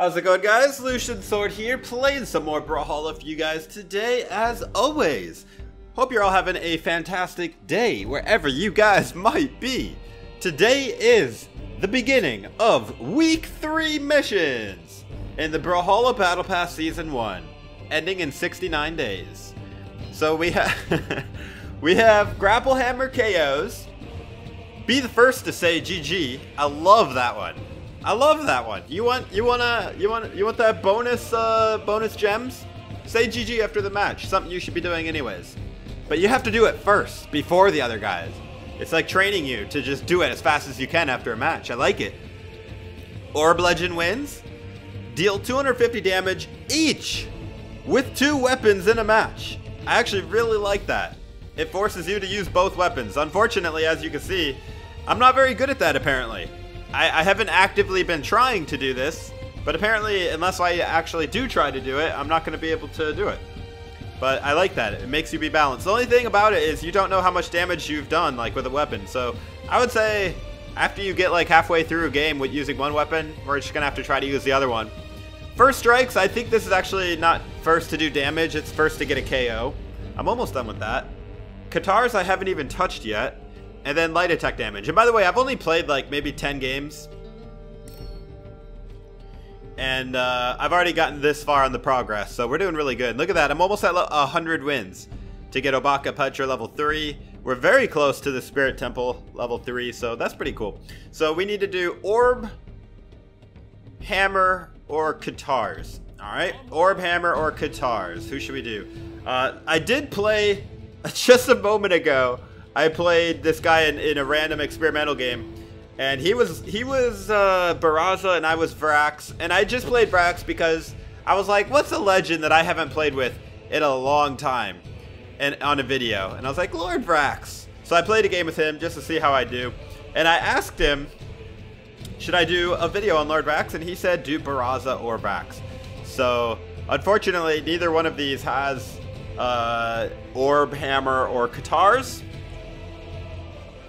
How's it going, guys? Lucian Sword here, playing some more Brawlhalla for you guys today, as always. Hope you're all having a fantastic day, wherever you guys might be. Today is the beginning of Week 3 missions in the Brawlhalla Battle Pass Season 1, ending in 69 days. So we have Grapple Hammer KOs. Be the first to say GG. I love that one. I love that one. You want that bonus gems? Say GG after the match. Something you should be doing anyways. But you have to do it first before the other guys. It's like training you to just do it as fast as you can after a match. I like it. Orb Legend wins. Deal 250 damage each with 2 weapons in a match. I actually really like that. It forces you to use both weapons. Unfortunately, as you can see, I'm not very good at that apparently. I haven't actively been trying to do this, but apparently unless I actually do try to do it, I'm not going to be able to do it. But I like that. It makes you be balanced. The only thing about it is you don't know how much damage you've done, like, with a weapon. So I would say after you get, like, halfway through a game with using one weapon, we're just going to have to try to use the other one. First strikes, I think this is actually not first to do damage. It's first to get a KO. I'm almost done with that. Katars I haven't even touched yet. And then light attack damage. And by the way, I've only played like maybe 10 games. And I've already gotten this far on the progress. So we're doing really good. Look at that. I'm almost at 100 wins to get Obaka Petra level 3. We're very close to the Spirit Temple level 3. So that's pretty cool. So we need to do Orb, Hammer, or Katars. All right. Orb, Hammer, or Katars. Who should we do? I did play just a moment ago. I played this guy in a random experimental game, and he was Barraza and I was Vraxx, and I just played Vraxx because I was like, what's a legend that I haven't played with in a long time, and on a video, and I was like, Lord Vraxx. So I played a game with him just to see how I do, and I asked him, should I do a video on Lord Vraxx, and he said do Barraza or Vraxx. So unfortunately, neither one of these has Orb, Hammer, or Katars.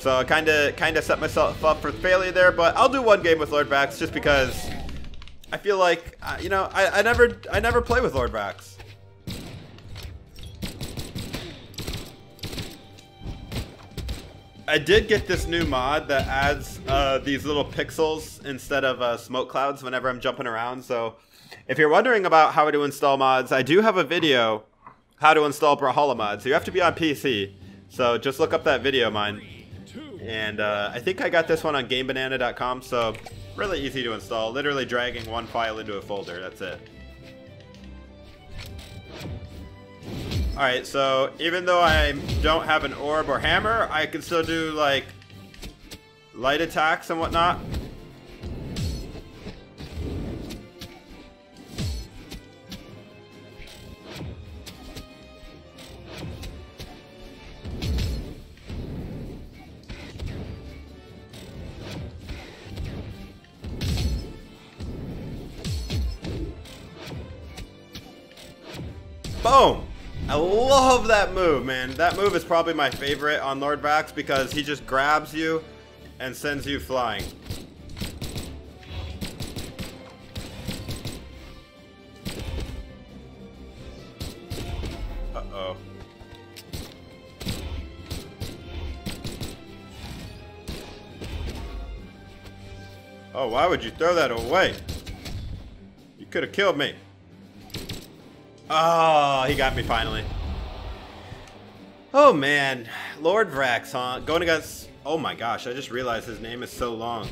So I kind of set myself up for failure there, but I'll do one game with Lord Vraxx just because I feel like, you know, I never play with Lord Vraxx. I did get this new mod that adds these little pixels instead of smoke clouds whenever I'm jumping around. So if you're wondering about how to install mods, I do have a video how to install Brawlhalla mods. So you have to be on PC. So just look up that video of mine. And I think I got this one on GameBanana.com, so really easy to install. Literally dragging one file into a folder, that's it. Alright, so even though I don't have an orb or hammer, I can still do, like, light attacks and whatnot. Boom! I love that move, man. That move is probably my favorite on Lord Vraxx because he just grabs you and sends you flying. Uh-oh. Oh, why would you throw that away? You could have killed me. Oh, he got me finally. Oh man, Lord Vraxx, huh? Going against, oh my gosh, I just realized his name is so long.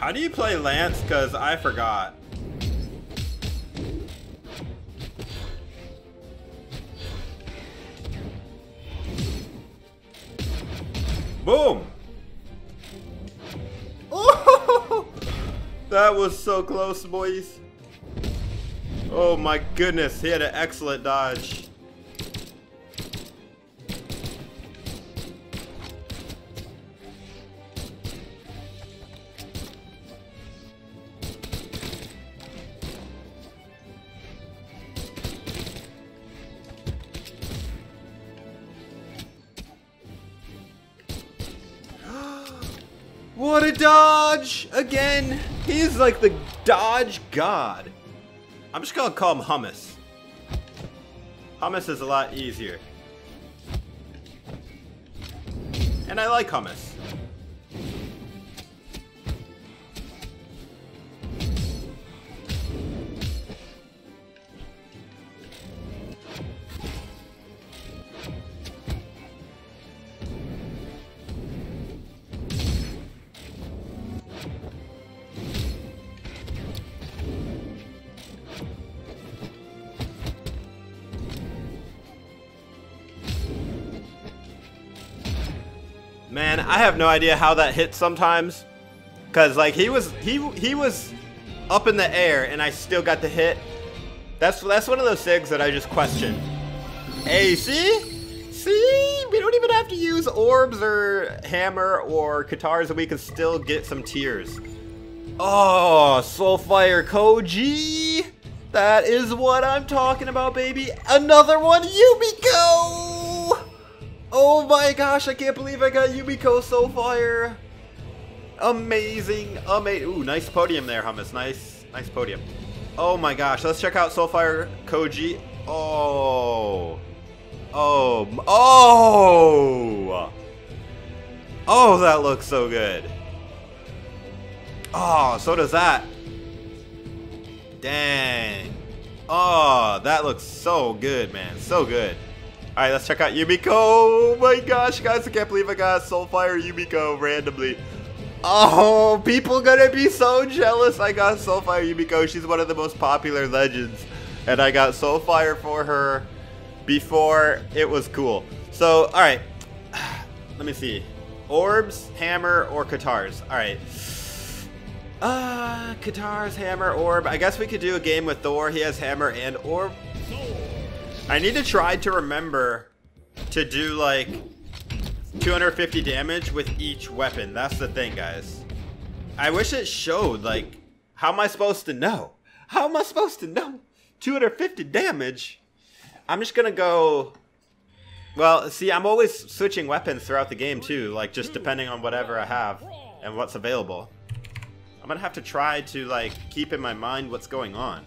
How do you play Lance? Because I forgot. Boom! Oh, that was so close, boys. Oh my goodness, he had an excellent dodge. What a dodge! Again, he's like the dodge god. I'm just gonna call him Hummus. Hummus is a lot easier. And I like hummus. Man, I have no idea how that hits sometimes, cause like he was up in the air and I still got the hit. That's one of those things that I just question. Hey, see, we don't even have to use orbs or hammer or guitars, and we can still get some tears. Oh, Soulfire Koji, that is what I'm talking about, baby. Another one, Yumiko. Oh my gosh, I can't believe I got Yumiko Soulfire. Amazing, amazing. Ooh, nice podium there, Hummus. Nice podium. Oh my gosh, let's check out Soulfire Koji. Oh, that looks so good. Oh, so does that. Dang. Oh, that looks so good, man. So good. Alright, let's check out Yumiko. Oh my gosh, guys, I can't believe I got Soulfire Yumiko randomly. Oh, people gonna be so jealous I got Soulfire Yumiko. She's one of the most popular legends. And I got Soulfire for her before it was cool. So, alright. Let me see. Orbs, hammer, or guitars. Alright. Guitars, hammer, orb. I guess we could do a game with Thor. He has hammer and orb. I need to try to remember to do like 250 damage with each weapon. That's the thing, guys. I wish it showed. Like, how am I supposed to know? How am I supposed to know 250 damage? I'm just gonna go... Well, see, I'm always switching weapons throughout the game too, like just depending on whatever I have and what's available. I'm gonna have to try to like keep in my mind what's going on.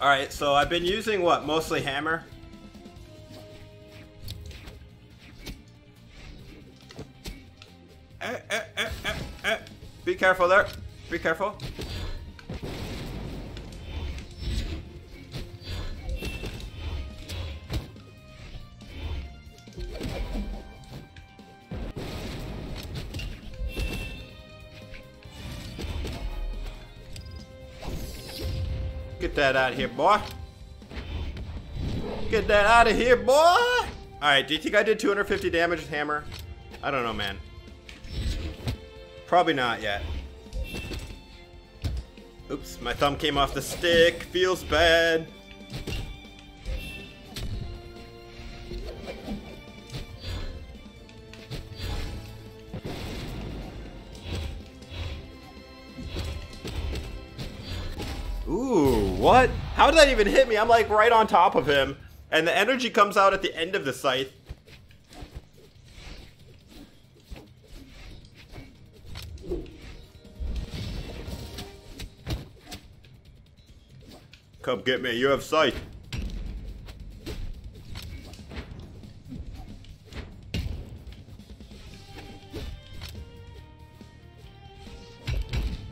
Alright, so I've been using what? Mostly hammer? Be careful there. Be careful. Get that out of here, boy. Get that out of here, boy. All right, do you think I did 250 damage with hammer? I don't know, man. Probably not yet. Oops, my thumb came off the stick. Feels bad. What? How did that even hit me? I'm like right on top of him. And the energy comes out at the end of the scythe. Come get me, you have scythe.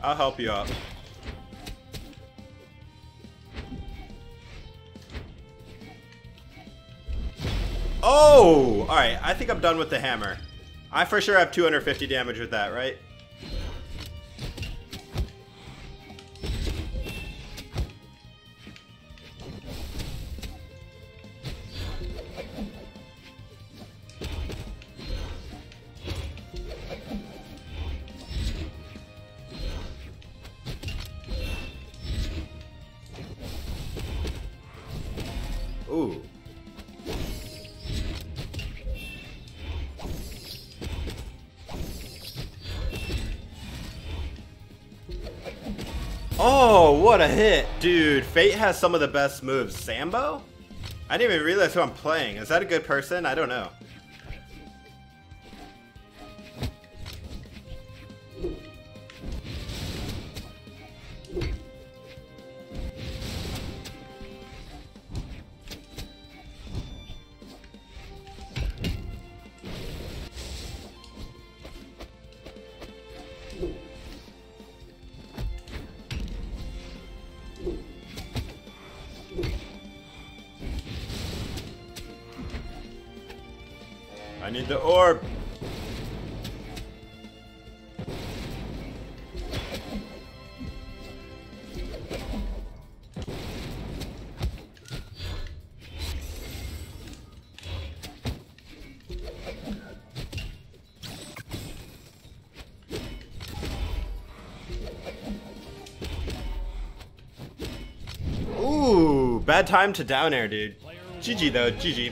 I'll help you out. Oh! Alright, I think I'm done with the hammer. I for sure have 250 damage with that, right? Ooh. Oh, what a hit. Dude, Fate has some of the best moves. Sambo? I didn't even realize who I'm playing. Is that a good person? I don't know. I need the orb. Ooh, bad time to down air, dude. GG though, GG.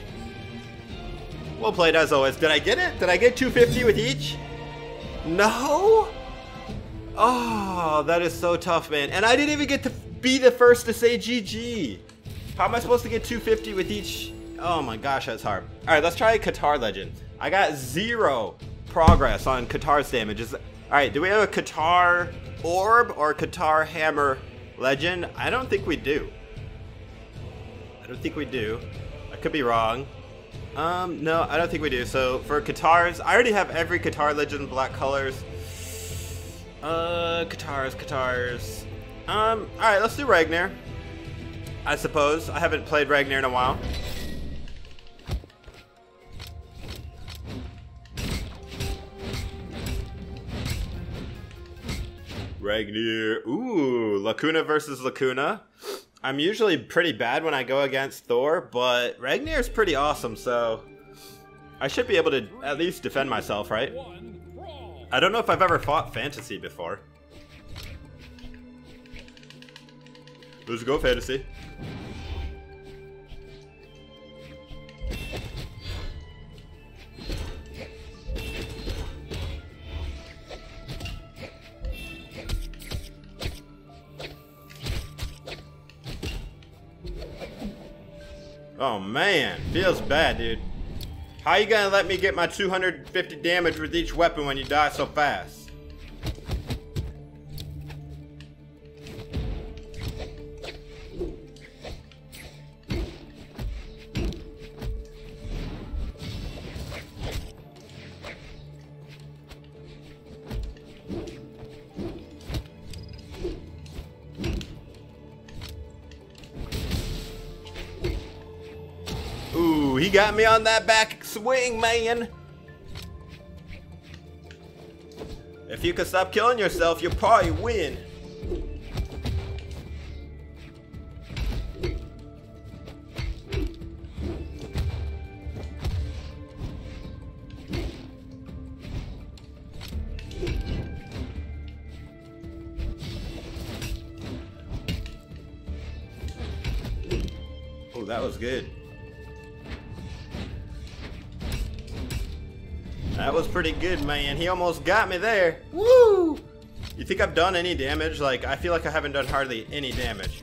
Well played as always. Did I get it? Did I get 250 with each? No? Oh, that is so tough, man. And I didn't even get to be the first to say GG. How am I supposed to get 250 with each? Oh my gosh, that's hard. All right, let's try Qatar Legend. I got 0 progress on Qatar's damages. All right, do we have a Qatar Orb or Qatar Hammer Legend? I don't think we do. I don't think we do. I could be wrong. No, I don't think we do. So for Qatar's, I already have every Qatar Legend black colors. Qatar's. Alright, let's do Ragnir. I suppose. I haven't played Ragnir in a while. Ragnir. Ooh, Lacuna versus Lacuna. I'm usually pretty bad when I go against Thor, but Ragnir's pretty awesome, so I should be able to at least defend myself, right? I don't know if I've ever fought Fantasy before. Let's go, Fantasy. Oh man, feels bad, dude. How you gonna let me get my 250 damage with each weapon when you die so fast? He got me on that back swing, man. If you could stop killing yourself, you'll probably win. Oh, that was good. That was pretty good, man. He almost got me there. Woo! You think I've done any damage? Like, I feel like I haven't done hardly any damage.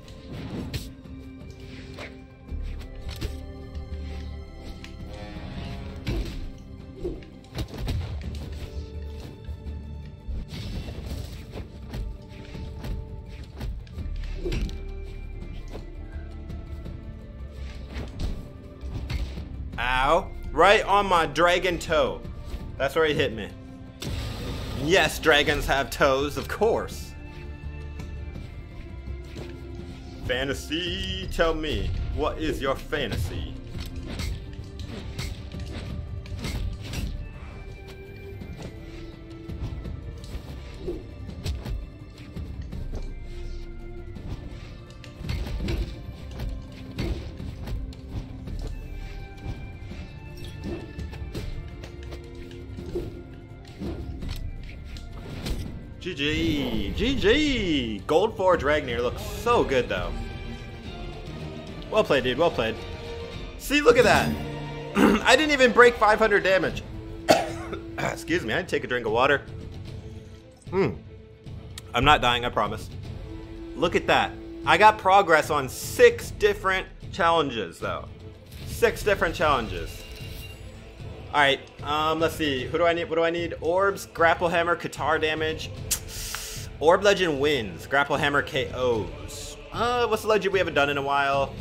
Ow. Right on my dragon toe. That's where he hit me. Yes, dragons have toes, of course. Fantasy, tell me, what is your fantasy? GG! GG! Gold 4 Ragnir looks so good though. Well played, dude. Well played. See, look at that. I didn't even break 500 damage. Excuse me, I didn't take a drink of water. I'm not dying, I promise. Look at that. I got progress on 6 different challenges, though. 6 different challenges. Alright, let's see. Who do I need? What do I need? Orbs, Grapple Hammer, Qatar damage. Orb Legend wins. Grapple Hammer KOs. What's the legend we haven't done in a while?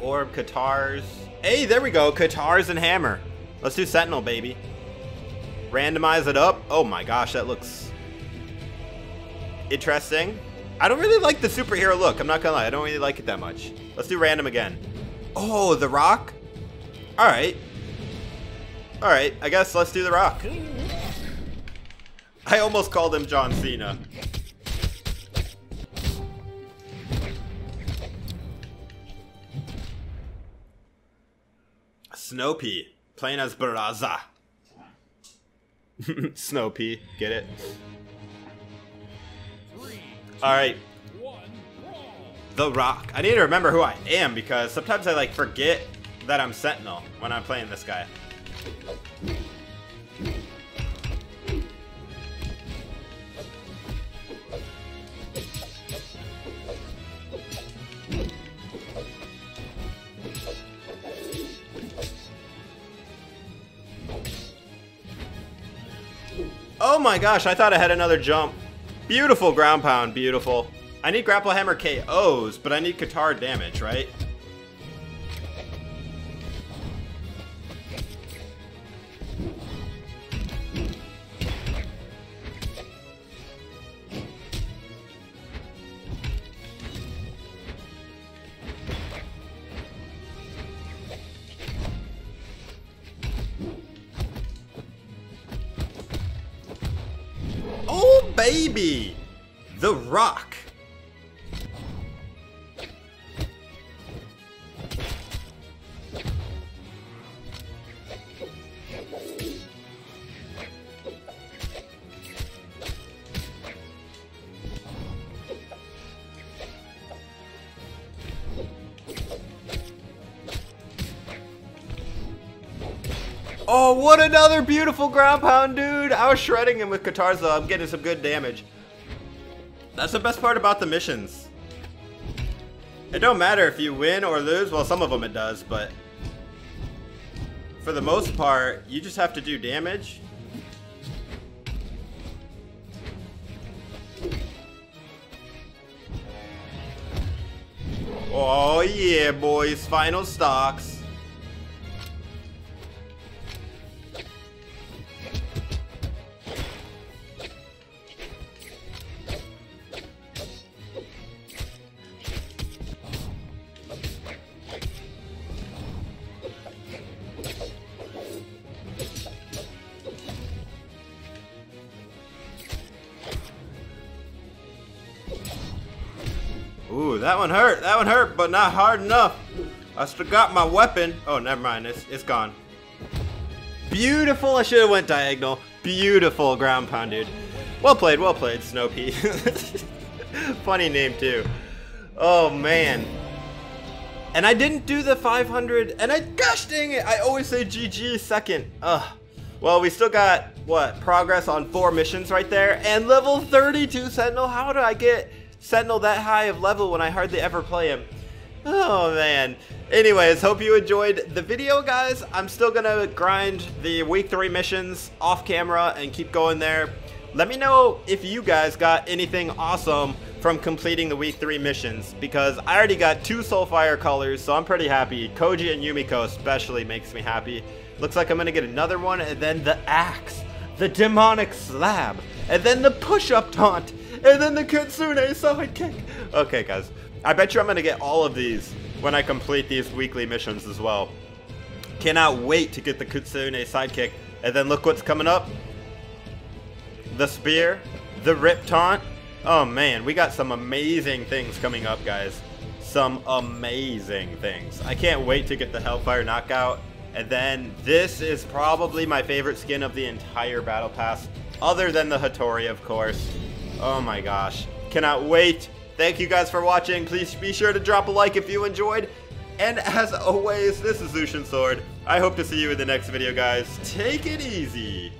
Orb, Qatars. Hey, there we go. Qatars and Hammer. Let's do Sentinel, baby. Randomize it up. Oh my gosh, that looks interesting. I don't really like the superhero look. I'm not gonna lie. I don't really like it that much. Let's do random again. Oh, the rock? Alright. Alright, I guess let's do the rock. I almost called him John Cena. Snow Pea, playing as Barraza. Snow Pea, get it? Alright. The Rock. I need to remember who I am because sometimes I like forget that I'm Sentinel when I'm playing this guy. Oh my gosh, I thought I had another jump. Beautiful ground pound, beautiful. I need Grapple Hammer KOs, but I need Qatar damage, right? Oh, baby! The Rock. Oh, what another beautiful ground pound, dude. I was shredding him with Qatar, though. I'm getting some good damage. That's the best part about the missions. It don't matter if you win or lose. Well, some of them it does, but for the most part, you just have to do damage. Oh, yeah, boys. Final stocks. Ooh, that one hurt, but not hard enough. I still got my weapon. Oh, never mind, it's gone. Beautiful, I should have went diagonal. Beautiful ground pound, dude. Well played, Snow Pea. Funny name too. Oh man. And I didn't do the 500, and I, gosh dang it, I always say GG second. Ugh. Well, we still got, what, progress on 4 missions right there, and level 32 Sentinel. How do I get Sentinel that high of level when I hardly ever play him? Oh man. Anyways, hope you enjoyed the video, guys. I'm still gonna grind the week 3 missions off camera and keep going there. Let me know if you guys got anything awesome from completing the week 3 missions, because I already got 2 Soulfire colors, so I'm pretty happy. Koji and Yumiko especially makes me happy. Looks like I'm gonna get another one, and then the axe, the demonic slab, and then the push-up taunt, and then the Kitsune sidekick. Okay, guys. I bet you I'm going to get all of these when I complete these weekly missions as well. Cannot wait to get the Kitsune sidekick. And then look what's coming up. The spear. The rip taunt. Oh, man. We got some amazing things coming up, guys. Some amazing things. I can't wait to get the Hellfire knockout. And then this is probably my favorite skin of the entire Battle Pass. Other than the Hattori, of course. Oh my gosh, cannot wait. Thank you guys for watching. Please be sure to drop a like if you enjoyed. And as always, this is Lucian Sword. I hope to see you in the next video, guys. Take it easy.